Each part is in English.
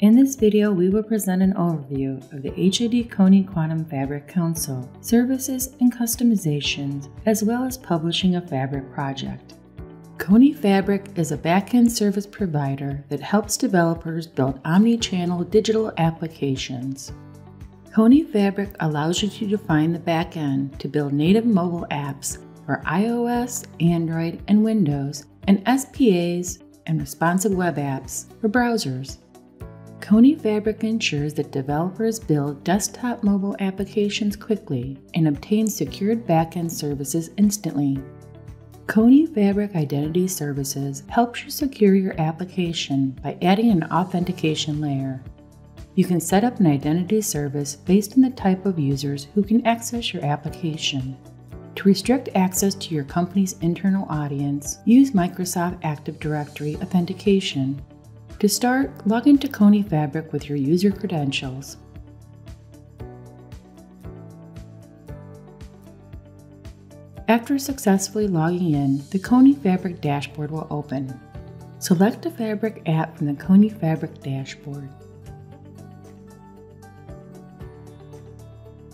In this video, we will present an overview of the HID Kony Quantum Fabric Console, services and customizations, as well as publishing a Fabric project. Kony Fabric is a backend service provider that helps developers build omni-channel digital applications. Kony Fabric allows you to define the backend to build native mobile apps for iOS, Android, and Windows, and SPAs and responsive web apps for browsers. Kony Fabric ensures that developers build desktop mobile applications quickly and obtain secured backend services instantly. Kony Fabric Identity Services helps you secure your application by adding an authentication layer. You can set up an identity service based on the type of users who can access your application. To restrict access to your company's internal audience, use Microsoft Active Directory Authentication. To start, log into Kony Fabric with your user credentials. After successfully logging in, the Kony Fabric dashboard will open. Select a Fabric app from the Kony Fabric dashboard.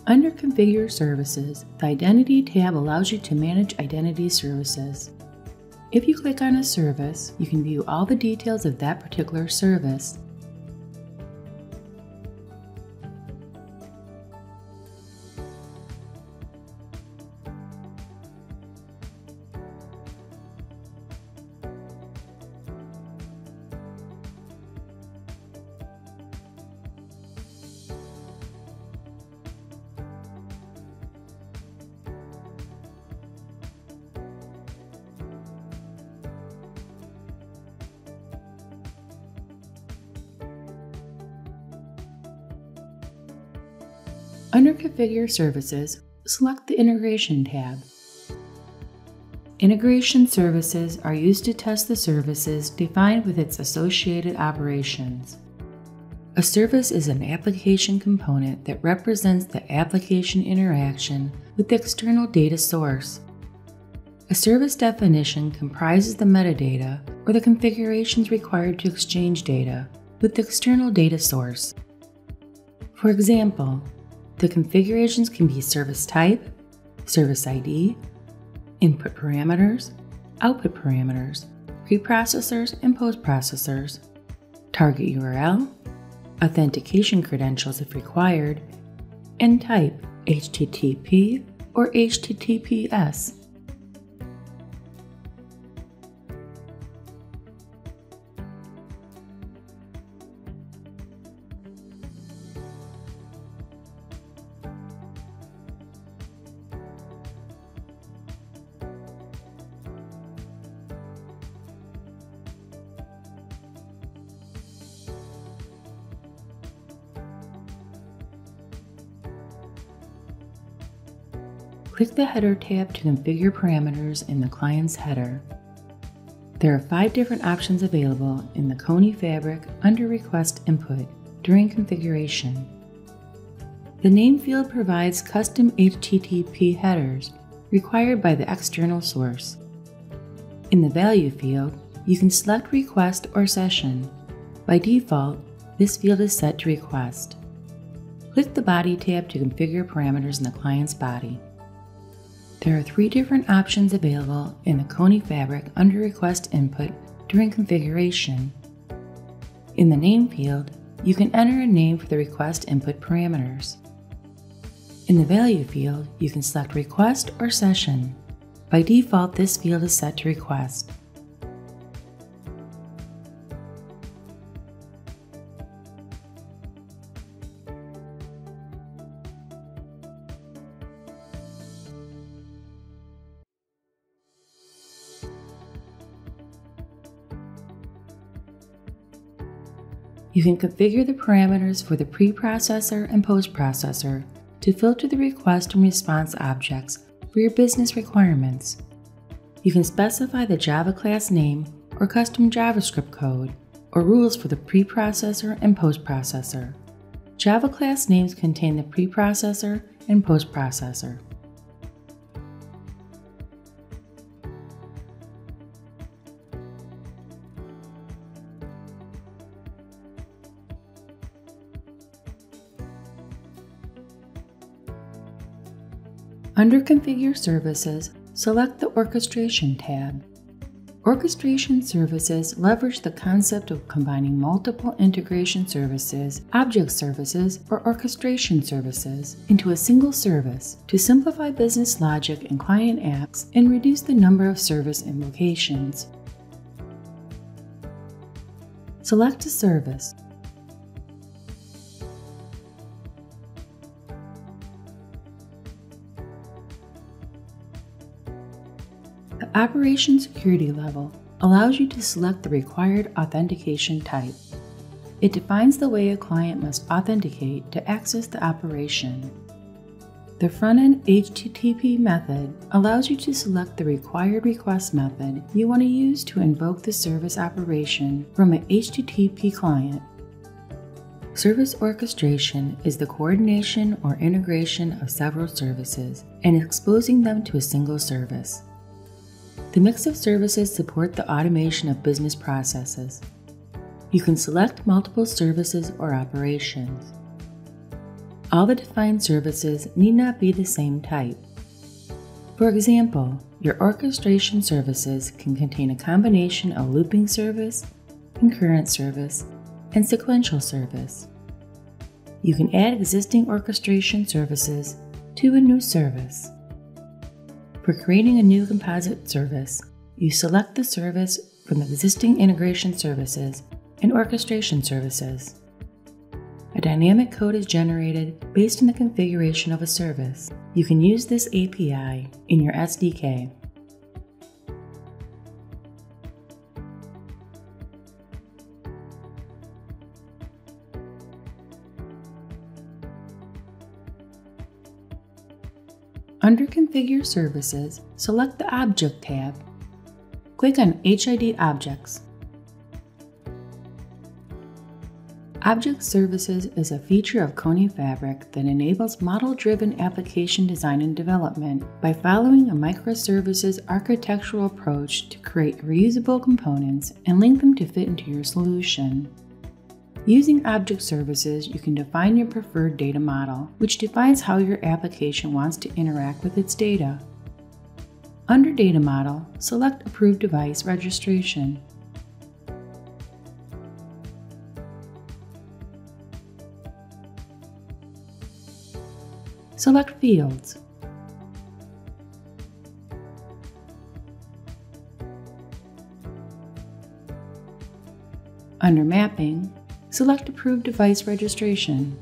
Under Configure Services, the Identity tab allows you to manage identity services. If you click on a service, you can view all the details of that particular service. Under Configure Services, select the Integration tab. Integration services are used to test the services defined with its associated operations. A service is an application component that represents the application interaction with the external data source. A service definition comprises the metadata or the configurations required to exchange data with the external data source. For example, the configurations can be service type, service ID, input parameters, output parameters, preprocessors and postprocessors, target URL, authentication credentials if required, and type HTTP or HTTPS. Click the Header tab to configure parameters in the client's header. There are 5 different options available in the Kony Fabric under Request Input during configuration. The name field provides custom HTTP headers required by the external source. In the Value field, you can select Request or Session. By default, this field is set to Request. Click the Body tab to configure parameters in the client's body. There are 3 different options available in the Kony Fabric under Request Input during configuration. In the Name field, you can enter a name for the request input parameters. In the Value field, you can select Request or Session. By default, this field is set to Request. You can configure the parameters for the preprocessor and postprocessor to filter the request and response objects for your business requirements. You can specify the Java class name or custom JavaScript code or rules for the preprocessor and postprocessor. Java class names contain the preprocessor and postprocessor. Under Configure Services, select the Orchestration tab. Orchestration services leverage the concept of combining multiple integration services, object services, or orchestration services into a single service to simplify business logic in client apps and reduce the number of service invocations. Select a service. The Operation Security level allows you to select the required authentication type. It defines the way a client must authenticate to access the operation. The front-end HTTP method allows you to select the required request method you want to use to invoke the service operation from an HTTP client. Service orchestration is the coordination or integration of several services and exposing them to a single service. The mix of services support the automation of business processes. You can select multiple services or operations. All the defined services need not be the same type. For example, your orchestration services can contain a combination of looping service, concurrent service, and sequential service. You can add existing orchestration services to a new service. For creating a new composite service, you select the service from the existing integration services and orchestration services. A dynamic code is generated based on the configuration of a service. You can use this API in your SDK. Under Configure Services, select the Object tab. Click on HID Objects. Object Services is a feature of Kony Fabric that enables model-driven application design and development by following a microservices architectural approach to create reusable components and link them to fit into your solution. Using object services, you can define your preferred data model, which defines how your application wants to interact with its data. Under Data Model, select Approved Device Registration. Select Fields. Under Mapping, select Approved Device Registration.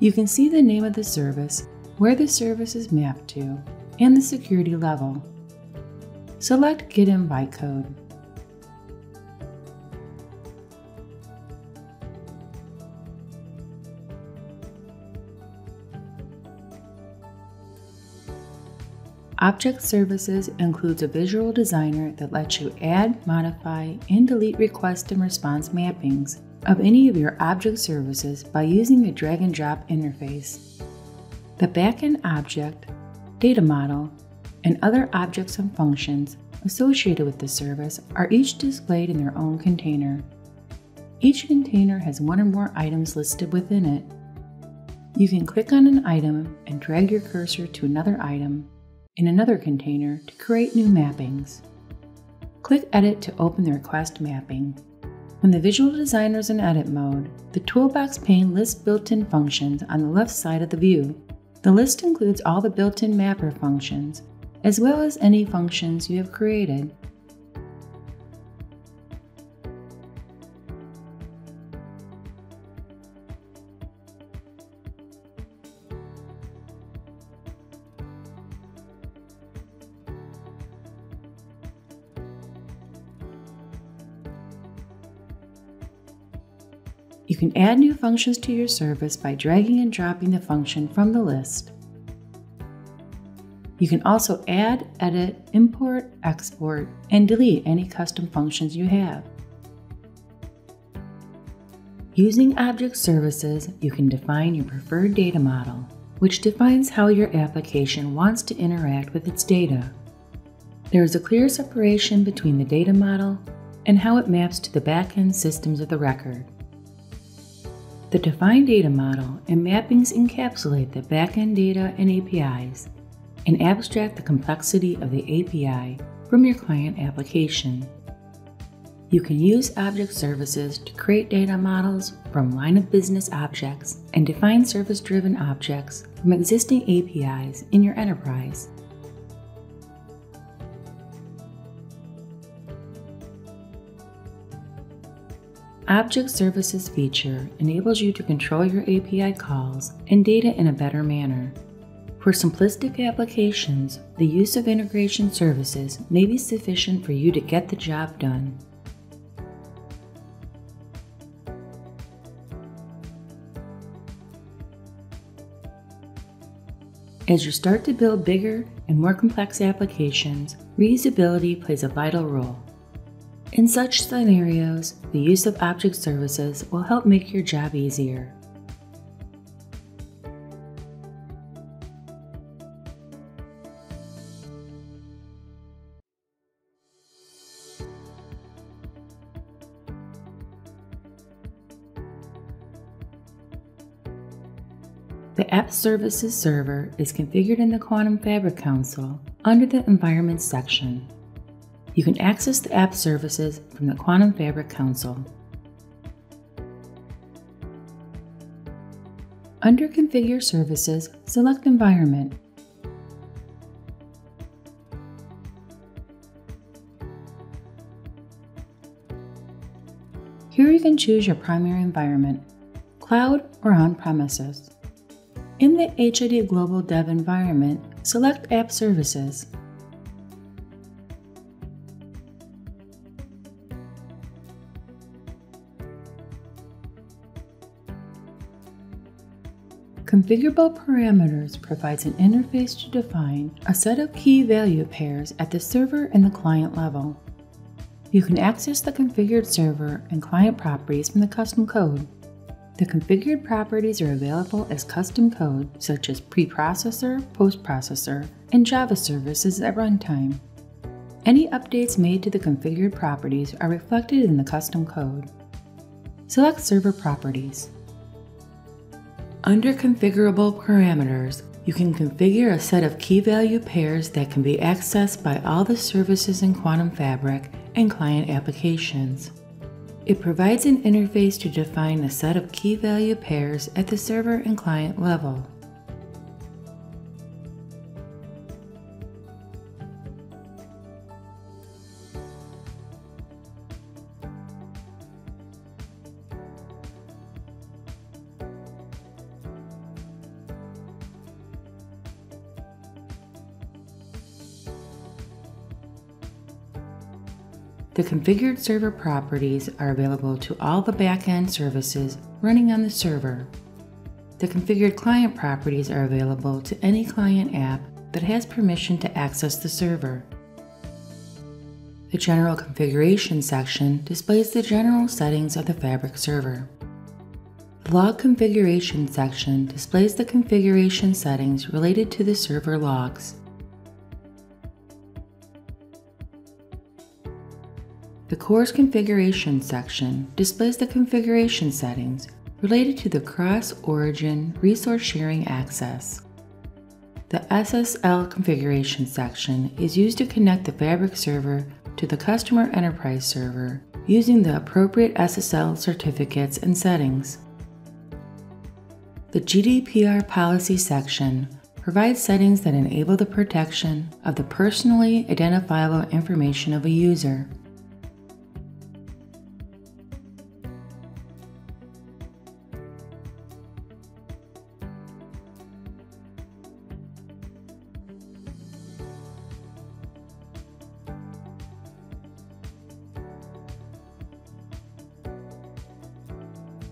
You can see the name of the service, where the service is mapped to, and the security level. Select Get Invite Code. Object Services includes a visual designer that lets you add, modify, and delete request and response mappings of any of your object services by using a drag-and-drop interface. The backend object, data model, and other objects and functions associated with the service are each displayed in their own container. Each container has one or more items listed within it. You can click on an item and drag your cursor to another item in another container to create new mappings. Click Edit to open the request mapping. When the visual designer is in edit mode, the toolbox pane lists built-in functions on the left side of the view. The list includes all the built-in mapper functions, as well as any functions you have created. You can add new functions to your service by dragging and dropping the function from the list. You can also add, edit, import, export, and delete any custom functions you have. Using object services, you can define your preferred data model, which defines how your application wants to interact with its data. There is a clear separation between the data model and how it maps to the backend systems of the record. The defined data model and mappings encapsulate the backend data and APIs and abstract the complexity of the API from your client application. You can use object services to create data models from line-of-business objects and define service-driven objects from existing APIs in your enterprise. Object Services feature enables you to control your API calls and data in a better manner. For simplistic applications, the use of integration services may be sufficient for you to get the job done. As you start to build bigger and more complex applications, reusability plays a vital role. In such scenarios, the use of object services will help make your job easier. The App Services server is configured in the Quantum Fabric Console under the Environments section. You can access the app services from the Quantum Fabric Console. Under Configure Services, select Environment. Here you can choose your primary environment, cloud or on-premises. In the HID Global Dev Environment, select App Services. Configurable Parameters provides an interface to define a set of key value pairs at the server and the client level. You can access the configured server and client properties from the custom code. The configured properties are available as custom code, such as preprocessor, postprocessor, and Java services at runtime. Any updates made to the configured properties are reflected in the custom code. Select Server Properties. Under Configurable Parameters, you can configure a set of key-value pairs that can be accessed by all the services in Quantum Fabric and client applications. It provides an interface to define a set of key-value pairs at the server and client level. The configured server properties are available to all the backend services running on the server. The configured client properties are available to any client app that has permission to access the server. The General Configuration section displays the general settings of the Fabric server. The Log Configuration section displays the configuration settings related to the server logs. The CORS Configuration section displays the configuration settings related to the cross-origin resource sharing access. The SSL Configuration section is used to connect the Fabric server to the customer enterprise server using the appropriate SSL certificates and settings. The GDPR Policy section provides settings that enable the protection of the personally identifiable information of a user.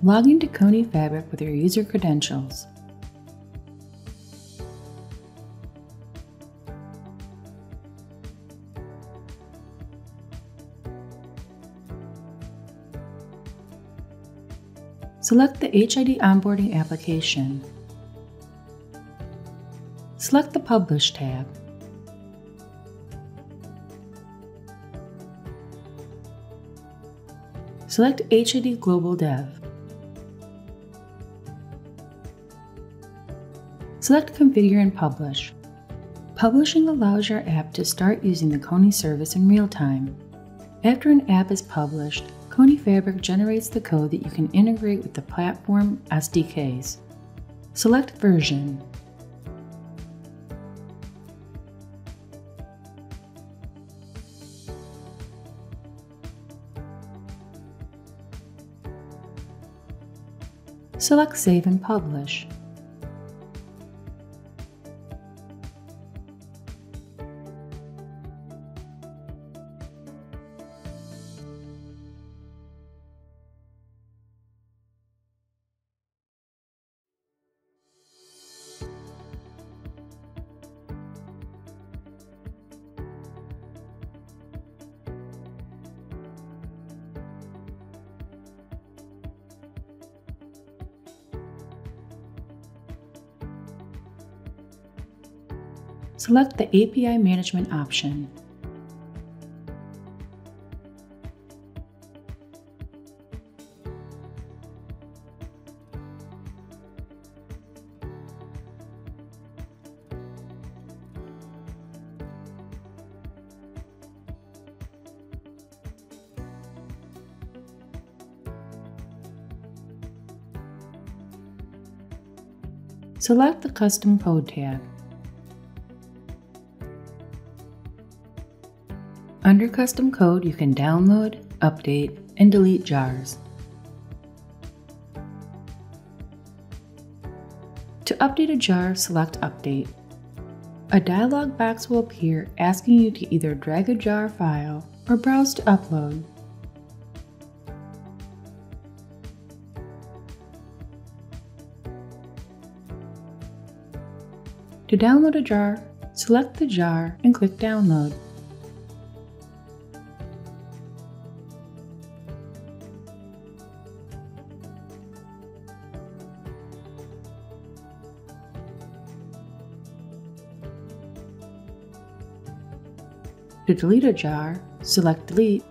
Log into Kony Fabric with your user credentials. Select the HID Onboarding application. Select the Publish tab. Select HID Global Dev. Select Configure and Publish. Publishing allows your app to start using the Kony service in real time. After an app is published, Kony Fabric generates the code that you can integrate with the platform SDKs. Select Version. Select Save and Publish. Select the API Management option. Select the Custom Code tab. Under Custom Code, you can download, update, and delete jars. To update a jar, select Update. A dialog box will appear asking you to either drag a jar file or browse to upload. To download a jar, select the jar and click Download. To delete a jar, select Delete